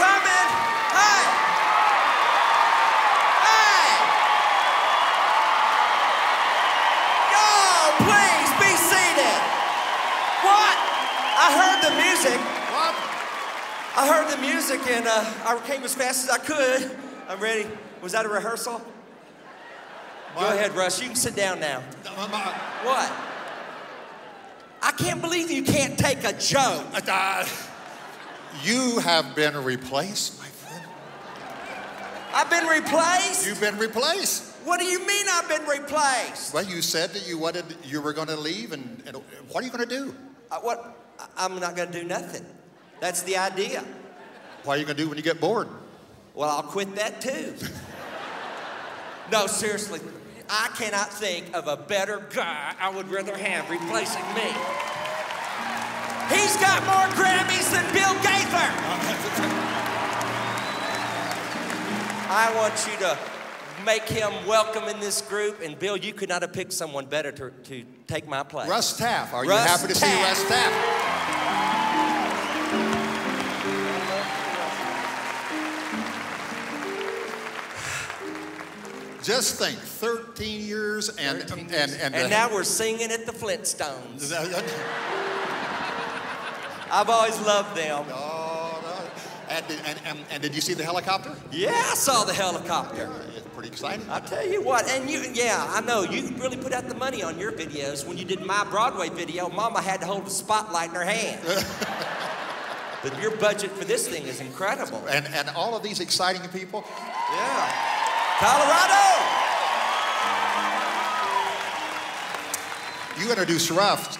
coming. Hey! Hey! Y'all, please be seated. What? I heard the music. What? I heard the music and I came as fast as I could. I'm ready. Was that a rehearsal? Go ahead, Russ. You can sit down now. What? I can't believe you can't take a joke. You have been replaced, my friend. I've been replaced? You've been replaced. What do you mean I've been replaced? Well, you said that you were going to leave, and what are you going to do? I'm not going to do nothing. That's the idea. What are you going to do when you get bored? Well, I'll quit that, too. No, seriously. I cannot think of a better guy I would rather have replacing me. He's got more Grammys than Bill Gates. I want you to make him welcome in this group. And Bill, you could not have picked someone better to take my place. Russ Taff. Are you happy to see Russ Taff? Just think. 13 years and... 13 years. And now we're singing at the Flintstones. I've always loved them. Oh, no. And did you see the helicopter? Yeah, I saw the helicopter. Yeah, it's pretty exciting. I tell you what, yeah, I know, you really put out the money on your videos. When you did my Broadway video, Mama had to hold the spotlight in her hand. But your budget for this thing is incredible. And all of these exciting people. Yeah. Colorado! You introduced Russ.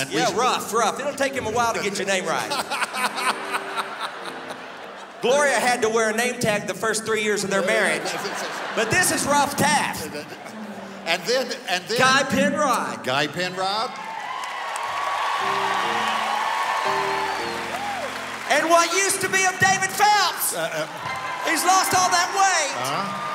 And yeah, Russ. It'll take him a while to get your name right. Gloria had to wear a name tag the first 3 years of their marriage. But this is Ralph Taff. And then Guy Penrod. Guy Penrod. And what used to be of David Phelps. He's lost all that weight.